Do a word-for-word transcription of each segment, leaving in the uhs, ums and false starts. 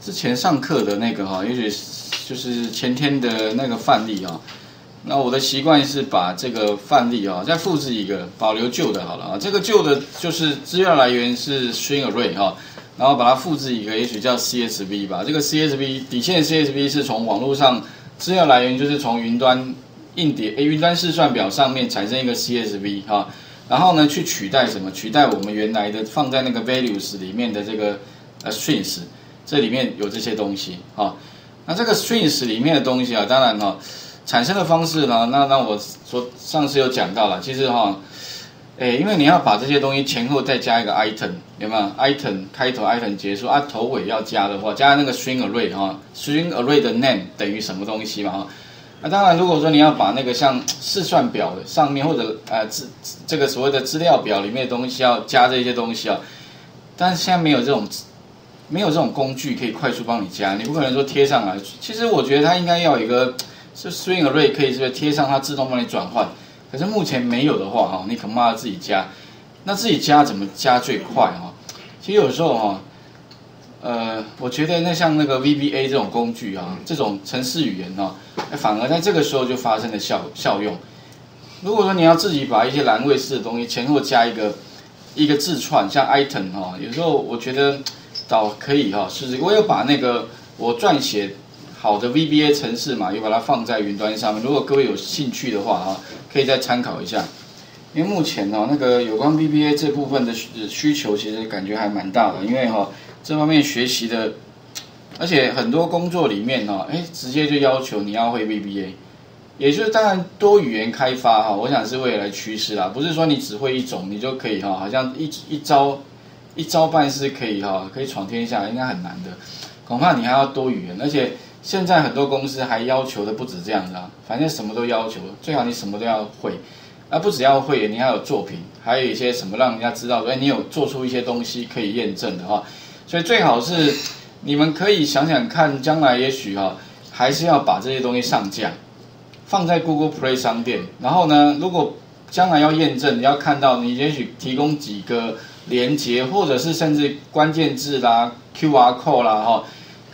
之前上课的那个哈，也许就是前天的那个范例啊。那我的习惯是把这个范例啊再复制一个，保留旧的好了啊。这个旧的就是资料来源是 StringArray 哈，然后把它复制一个，也许叫 C S V 吧。这个 C S V 底线 C S V 是从网络上资料来源，就是从云端硬碟诶云端试算表上面产生一个 C S V 哈，然后呢去取代什么？取代我们原来的放在那个 values 里面的这个呃 strings， 这里面有这些东西哈。那这个 strings 里面的东西啊，当然哈。产生的方式呢？那那我说上次有讲到了，其实哈、哦，诶，因为你要把这些东西前后再加一个 item， 有没有 ？item 开头 ，item 结束啊，头尾要加的话，加那个 string array 哈、哦、，string array 的 name 等于什么东西嘛哈？那、啊、当然，如果说你要把那个像试算表的上面或者呃这这个所谓的资料表里面的东西要加这些东西啊，但是现在没有这种没有这种工具可以快速帮你加，你不可能说贴上来。其实我觉得它应该要有一个。就 StringArray 可以是不是贴上它自动帮你转换？可是目前没有的话，哈，你恐怕要自己加。那自己加怎么加最快？哈，其实有时候哈，呃，我觉得那像那个 V B A 这种工具啊，这种程式语言哈，反而在这个时候就发生了效效用。如果说你要自己把一些栏位式的东西前后加一个一个字串，像 item 哈，有时候我觉得倒可以哈试试。我有把那个我撰写。好的 V B A 程式嘛，又把它放在云端上面。如果各位有兴趣的话啊，可以再参考一下。因为目前哦，那个有关 V B A 这部分的需求，其实感觉还蛮大的。因为哈、哦，这方面学习的，而且很多工作里面哦，哎，直接就要求你要会 V B A。也就是当然多语言开发哈、哦，我想是未来趋势啦，不是说你只会一种你就可以哈、哦，好像一一招一招半式可以哈、哦，可以闯天下，应该很难的。恐怕你还要多语言，而且。现在很多公司还要求的不止这样子啊，反正什么都要求，最好你什么都要会，啊不只要会，你还有作品，还有一些什么让人家知道说，哎你有做出一些东西可以验证的哈，所以最好是你们可以想想看，将来也许哈还是要把这些东西上架，放在 Google Play 商店，然后呢，如果将来要验证，你要看到你也许提供几个连结，或者是甚至关键字啦、Q R code 啦哈，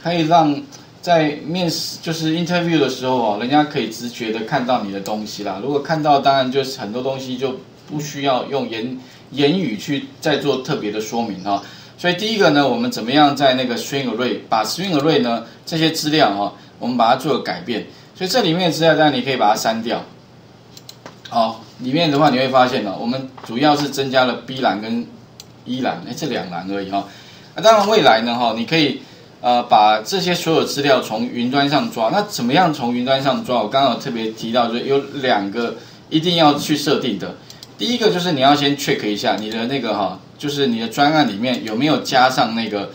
可以让。在面试就是 interview 的时候哦，人家可以直觉的看到你的东西啦。如果看到，当然就是很多东西就不需要用言言语去再做特别的说明哈、哦。所以第一个呢，我们怎么样在那个 StringArray 把 StringArray 呢这些资料哈、哦，我们把它做改变。所以这里面的资料，当然你可以把它删掉。好、哦，里面的话你会发现哦，我们主要是增加了 B 栏跟 E 栏，哎，这两栏而已哈、哦。啊，当然未来呢哈、哦，你可以。呃，把这些所有资料从云端上抓，那怎么样从云端上抓？我刚刚有特别提到，就是有两个一定要去设定的。第一个就是你要先 check 一下你的那个哈，就是你的专案里面有没有加上那个，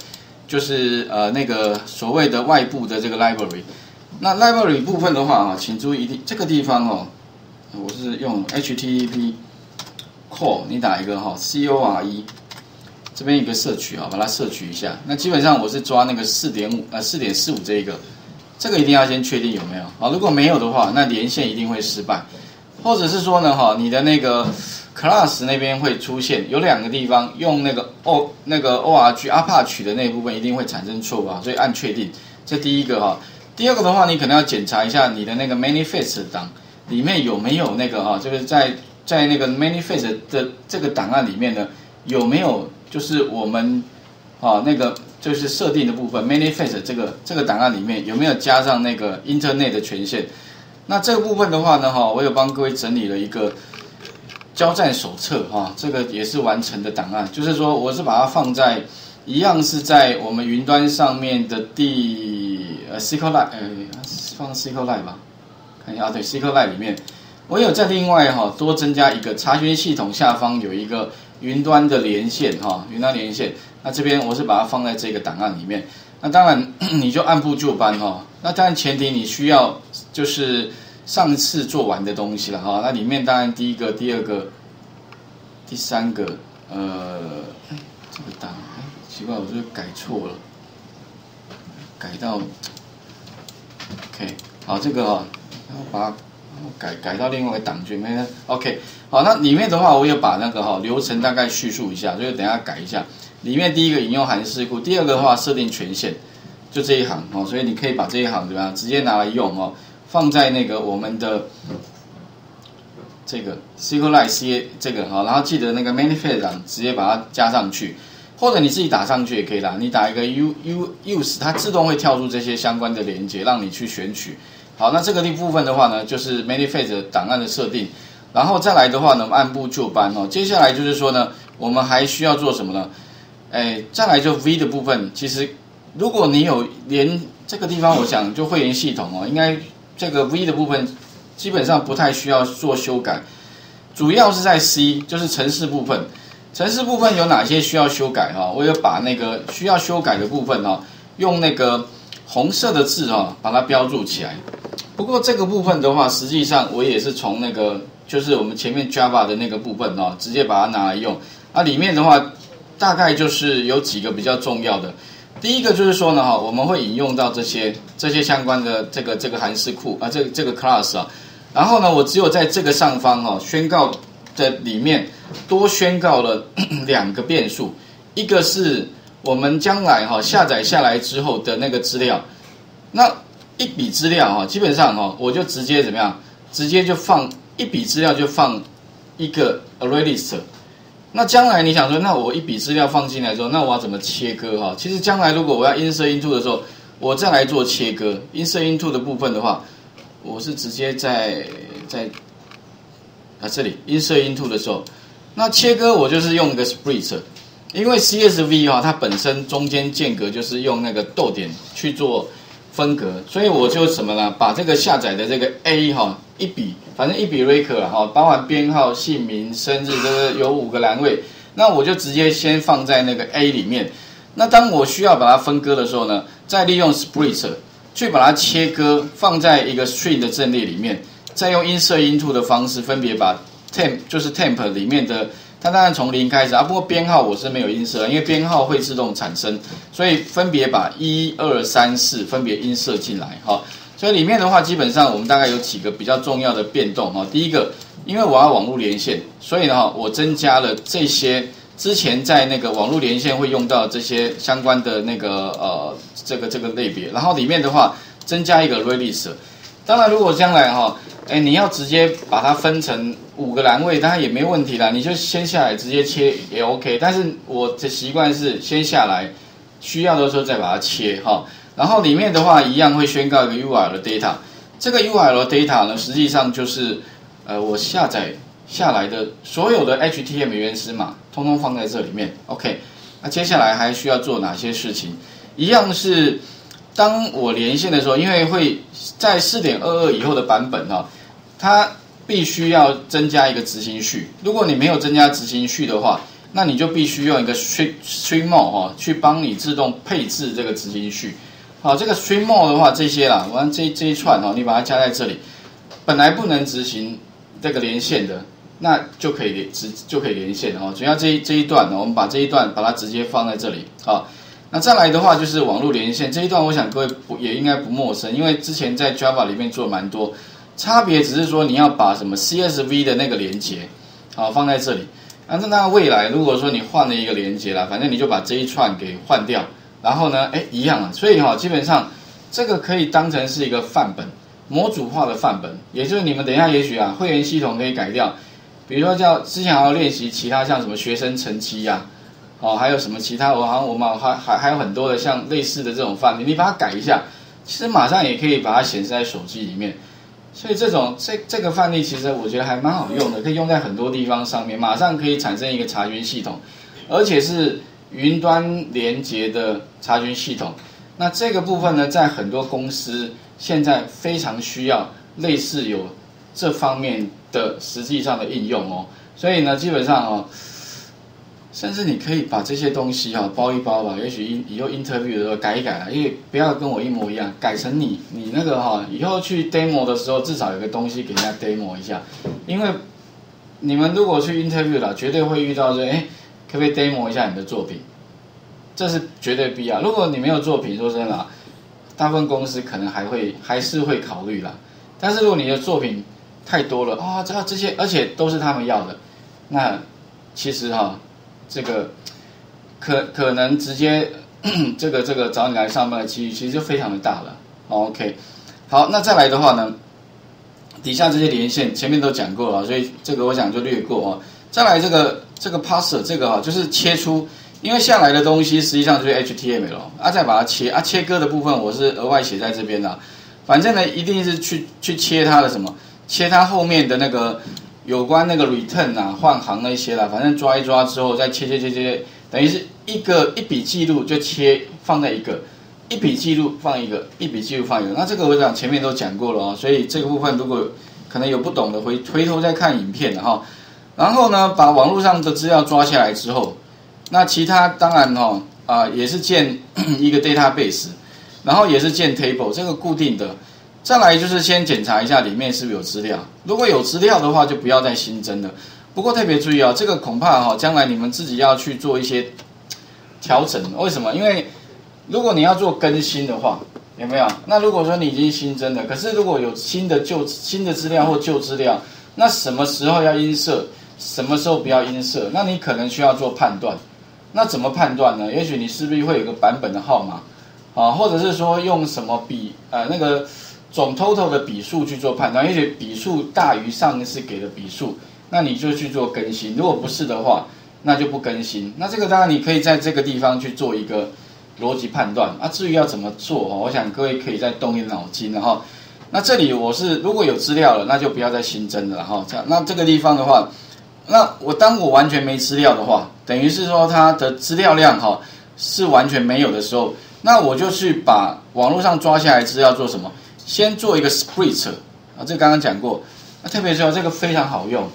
就是呃那个所谓的外部的这个 library。那 library 部分的话啊，请注意这个地方哦，我是用 H T T P core， 你打一个哈 C O R E。这边有个摄取啊，把它摄取一下。那基本上我是抓那个四点五呃四点四五这一个，这个一定要先确定有没有啊。如果没有的话，那连线一定会失败，或者是说呢哈，你的那个 class 那边会出现有两个地方用那个 o 那个 org Apache 的那部分一定会产生错误啊，所以按确定。这第一个哈，第二个的话，你可能要检查一下你的那个 Manifest 档里面有没有那个哈，就是在在那个 Manifest 的这个档案里面呢有没有。就是我们，啊，那个就是设定的部分 ，manifest 这个这个档案里面有没有加上那个 internet 的权限？那这个部分的话呢，哈，我有帮各位整理了一个交战手册，哈，这个也是完成的档案。就是说，我是把它放在一样是在我们云端上面的第呃 SQLite， 呃，放 SQLite 吧，看一下啊，对 SQLite 里面，我有在另外哈多增加一个查询系统下方有一个。云端的连线哈，云端连线，那这边我是把它放在这个档案里面。那当然你就按部就班哈。那当然前提你需要就是上次做完的东西了哈。那里面当然第一个、第二个、第三个，呃，这个档案奇怪，我是改错了，改到 OK 好这个哈，然后把它。改改到另外一个档去，没呢 ？OK， 好，那里面的话，我也把那个哈、哦、流程大概叙述一下，所以等一下改一下。里面第一个引用函式库，第二个的话设定权限，就这一行哦，所以你可以把这一行怎么样直接拿来用哦，放在那个我们的这个 SQLite 这个哈，然后记得那个 Manifest 档直接把它加上去，或者你自己打上去也可以啦。你打一个 U U Use， 它自动会跳出这些相关的连接，让你去选取。好，那这个部分的话呢，就是 Manifest 档案的设定，然后再来的话呢，我们按部就班哦。接下来就是说呢，我们还需要做什么呢？哎，再来就 V 的部分，其实。 如果你有连这个地方，我想就会员系统哦，应该这个 V 的部分基本上不太需要做修改，主要是在 C， 就是程式部分。程式部分有哪些需要修改哈？我有把那个需要修改的部分哦，用那个红色的字哦把它标注起来。不过这个部分的话，实际上我也是从那个就是我们前面 Java 的那个部分哦，直接把它拿来用。啊，里面的话大概就是有几个比较重要的。 第一个就是说呢，哈，我们会引用到这些这些相关的这个这个函式库啊，这个这个 class 啊，然后呢，我只有在这个上方哈、啊、宣告的里面多宣告了两个变数，一个是我们将来哈、啊、下载下来之后的那个资料，那一笔资料哈、啊，基本上哈、啊、我就直接怎么样，直接就放一笔资料就放一个 array list。 那将来你想说，那我一笔资料放进来之后，那我要怎么切割哈？其实将来如果我要 insert into 的时候，我再来做切割 insert into 的部分的话，我是直接在在啊这里 insert into 的时候，那切割我就是用一个 splitter， 因为 C S V 哈它本身中间间隔就是用那个逗点去做分隔，所以我就什么呢？把这个下载的这个 A 哈一笔。 反正一笔 record 哈，包含编号、姓名、生日，这个有五个栏位，那我就直接先放在那个 A 里面。那当我需要把它分割的时候呢，再利用 splitter 去把它切割，放在一个 string 的阵列里面，再用 insert into 的方式分别把 temp 就是 temp 里面的，它当然从零开始啊，不过编号我是没有 insert， 因为编号会自动产生，所以分别把一 二 三 四分别 insert 进来哈。 所以里面的话，基本上我们大概有几个比较重要的变动哈。第一个，因为我要网络连线，所以呢，我增加了这些之前在那个网络连线会用到这些相关的那个呃这个这个类别。然后里面的话，增加一个 release。当然，如果将来哈，哎，你要直接把它分成五个栏位，当然也没问题啦，你就先下来直接切也 OK。但是我的习惯是先下来，需要的时候再把它切哈。 然后里面的话，一样会宣告一个 U R L data。这个 U R L data 呢，实际上就是呃我下载下来的所有的 H T M L 原始码，通通放在这里面。OK， 那接下来还需要做哪些事情？一样是当我连线的时候，因为会在 四点二二 以后的版本哈、啊，它必须要增加一个执行序。如果你没有增加执行序的话，那你就必须用一个 stream mode 哈、哦，去帮你自动配置这个执行序。 好，这个 stream mode 的话，这些啦，完这这一串哦，你把它加在这里，本来不能执行这个连线的，那就可以连直就可以连线哦。主要这一这一段呢，我们把这一段把它直接放在这里啊。那再来的话就是网络连线这一段，我想各位不也应该不陌生，因为之前在 Java 里面做蛮多，差别只是说你要把什么 C S V 的那个连接啊放在这里。那那未来如果说你换了一个连接啦，反正你就把这一串给换掉。 然后呢，哎，一样啊，所以哈、哦，基本上这个可以当成是一个范本，模组化的范本，也就是你们等一下也许啊，会员系统可以改掉，比如说叫之前还要练习其他像什么学生成绩呀、啊，哦，还有什么其他，我好像我们还还还有很多的像类似的这种范本，你把它改一下，其实马上也可以把它显示在手机里面，所以这种这这个范例其实我觉得还蛮好用的，可以用在很多地方上面，马上可以产生一个查询系统，而且是。 云端连接的查询系统，那这个部分呢，在很多公司现在非常需要类似有这方面的实际上的应用哦。所以呢，基本上哦，甚至你可以把这些东西哦包一包吧，也许以以后 interview 的时候改一改啦，因为不要跟我一模一样，改成你你那个哈、哦，以后去 demo 的时候至少有个东西给人家 demo 一下，因为你们如果去 interview 啦，绝对会遇到说，哎。 可不可以 demo 一下你的作品？这是绝对必要。如果你没有作品，说真的啦，大部分公司可能还会还是会考虑啦。但是如果你的作品太多了啊，这、哦、这些而且都是他们要的，那其实哈、哦，这个可可能直接这个这个找你来上班的机遇其实就非常的大了。OK， 好，那再来的话呢，底下这些连线前面都讲过了，所以这个我想就略过哦。再来这个这个 parser 这个啊、哦，就是切出，因为下来的东西实际上就是 H T M L， 啊再把它切啊切割的部分我是额外写在这边的、啊，反正呢一定是去去切它的什么，切它后面的那个有关那个 return 啊换行那些啦，反正抓一抓之后再切切切切，等于是。 一个一笔记录就切放在一个，一笔记录放一个，一笔记录放一个。那这个我想前面都讲过了哦，所以这个部分如果可能有不懂的回回头再看影片的哈。然后呢，把网络上的资料抓下来之后，那其他当然哦啊、呃、也是建一个 database， 然后也是建 table 这个固定的。再来就是先检查一下里面是不是有资料，如果有资料的话就不要再新增了。不过特别注意哦，这个恐怕哈、哦、将来你们自己要去做一些。 调整为什么？因为如果你要做更新的话，有没有？那如果说你已经新增了，可是如果有新的旧新的资料或旧资料，那什么时候要insert，什么时候不要insert？那你可能需要做判断。那怎么判断呢？也许你势必会有个版本的号码啊，或者是说用什么比呃那个总 total 的笔数去做判断，也许笔数大于上一次给的笔数，那你就去做更新。如果不是的话， 那就不更新。那这个当然你可以在这个地方去做一个逻辑判断啊。至于要怎么做哦，我想各位可以再动一脑筋然后，那这里我是如果有资料了，那就不要再新增了然后。那这个地方的话，那我当我完全没资料的话，等于是说它的资料量哈是完全没有的时候，那我就去把网络上抓下来资料做什么？先做一个 splitter 啊，这刚刚讲过。那特别是这个非常好用，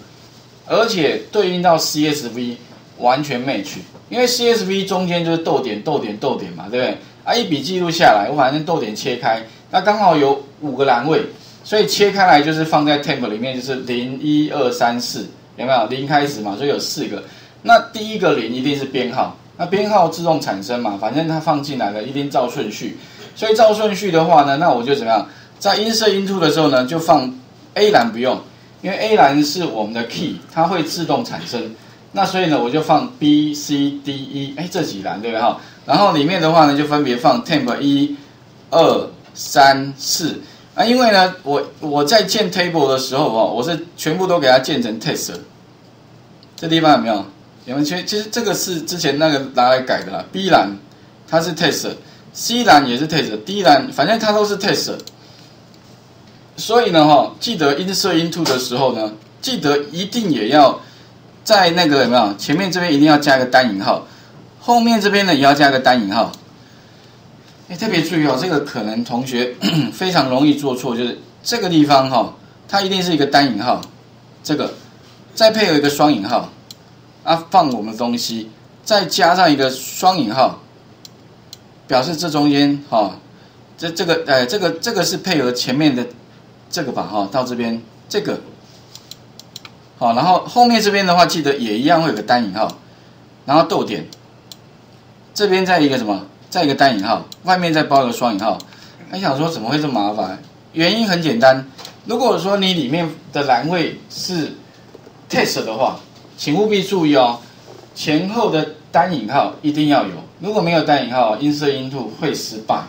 而且对应到 C S V。 完全 match， 因为 C S V 中间就是逗点、逗点、逗点嘛，对不对？啊，一笔记录下来，我反正逗点切开，那刚好有五个栏位，所以切开来就是放在 table 里面，就是零、一、二、三、四，有没有？零开始嘛，所以有四个。那第一个零一定是编号，那编号自动产生嘛，反正它放进来了，一定照顺序。所以照顺序的话呢，那我就怎么样？在 insert into 的时候呢，就放 A 栏不用，因为 A 栏是我们的 key， 它会自动产生。 那所以呢，我就放 B、C、D、E， 哎，这几栏对不对哈？然后里面的话呢，就分别放 temp 一、二、三、四。啊，因为呢，我我在建 table 的时候哦，我是全部都给它建成 test。这地方有没有？有没有？其实这个是之前那个拿来改的啦。B 栏它是 test，C 栏也是 test，D 栏反正它都是 test。所以呢，哈，记得 insert into 的时候呢，记得一定也要。 在那个有没有前面这边一定要加个单引号，后面这边呢也要加个单引号。哎，特别注意哦，这个可能同学非常容易做错，就是这个地方哈、哦，它一定是一个单引号，这个再配合一个双引号，啊放我们的东西，再加上一个双引号，表示这中间哈、哦，这这个哎这个这个是配合前面的这个吧哈、哦，到这边这个。 好，然后后面这边的话，记得也一样会有个单引号，然后逗点，这边再一个什么，再一个单引号，外面再包一个双引号。还想说怎么会这么麻烦？原因很简单，如果说你里面的栏位是 test 的话，请务必注意哦，前后的单引号一定要有，如果没有单引号 ，insert into 会失败。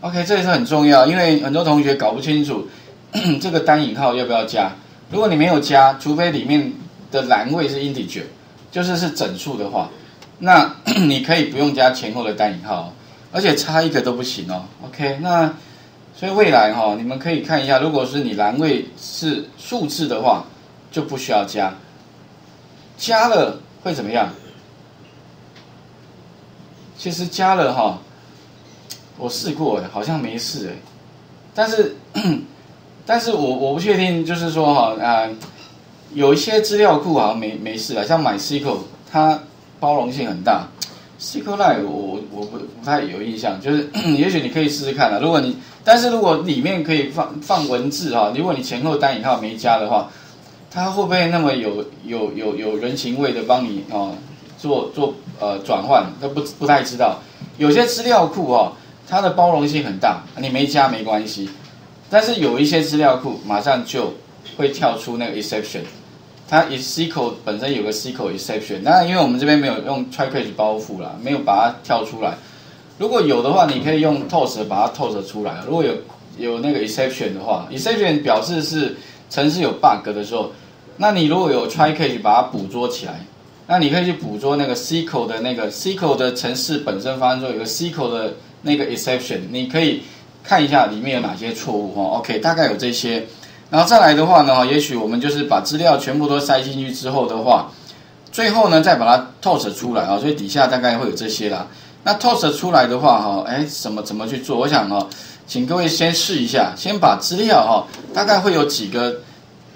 OK， 这也是很重要，因为很多同学搞不清楚这个单引号要不要加。 如果你没有加，除非里面的栏位是 integer， 就是是整数的话，那你可以不用加前后的单引号、哦，而且差一个都不行哦。OK， 那所以未来哈、哦，你们可以看一下，如果是你栏位是数字的话，就不需要加。加了会怎么样？其实加了哈、哦，我试过哎，好像没事哎，但是。但是我我不确定，就是说哈啊、呃，有一些资料库好像没没事啊，像 MySQL 它包容性很大 ，SQLite 我我不不太有印象，就是也许你可以试试看啊。如果你但是如果里面可以放放文字哈、啊，如果你前后单引号没加的话，它会不会那么有有有有人情味的帮你哦、啊、做做呃转换？那不不太知道，有些资料库哦、啊，它的包容性很大，你没加没关系。 但是有一些资料库马上就会跳出那个 exception， 它 S Q L 本身有个 S Q L exception， 那因为我们这边没有用 try catch 包袱啦，没有把它跳出来，如果有的话，你可以用 toast 把它 toast 出来。如果有有那个 exception 的话 ，exception 表示是程式有 bug 的时候，那你如果有 try catch 把它捕捉起来，那你可以去捕捉那个 S Q L 的那个 S Q L 的程式本身发生之后有个 S Q L 的那个 exception， 你可以看一下里面有哪些错误哈。OK， 大概有这些。然后再来的话呢，也许我们就是把资料全部都塞进去之后的话，最后呢再把它 toast 出来啊，所以底下大概会有这些啦。那 toast 出来的话哈，哎，怎么怎么去做？我想哈，请各位先试一下，先把资料哈，大概会有几个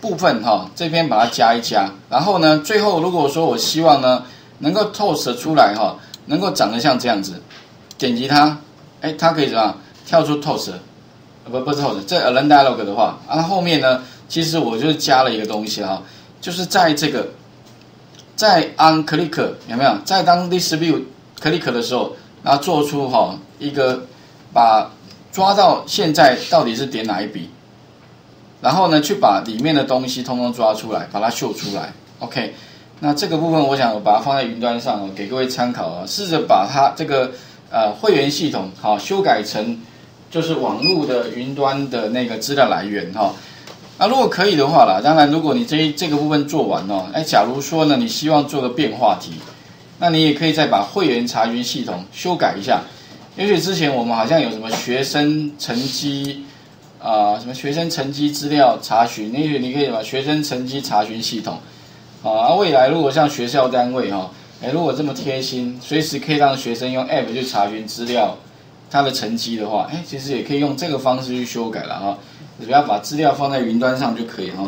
部分哈，这边把它加一加。然后呢，最后如果说我希望呢能够 toast 出来哈，能够长得像这样子，点击它，哎，它可以怎么样跳出 toast？不不是 toast， 这 alert dialog 的话，啊，后面呢，其实我就加了一个东西哈，就是在这个在 on click 有没有？在当 distribute click 的时候，然后做出哈、哦、一个把抓到现在到底是点哪一笔，然后呢去把里面的东西通通抓出来，把它秀出来。OK， 那这个部分我想我把它放在云端上哦，给各位参考啊、哦，试着把它这个呃会员系统好、哦、修改成。就是网络的云端的那个资料来源哈、哦，那如果可以的话啦，当然如果你这这个部分做完哦，哎，假如说呢你希望做个变化题，那你也可以再把会员查询系统修改一下。也许之前我们好像有什么学生成绩啊、呃，什么学生成绩资料查询，也许你可以把学生成绩查询系统啊，未来如果像学校单位哈、哦，哎，如果这么贴心，随时可以让学生用 App 去查询资料。它的成绩的话，哎，其实也可以用这个方式去修改了哈，只要把资料放在云端上就可以哈。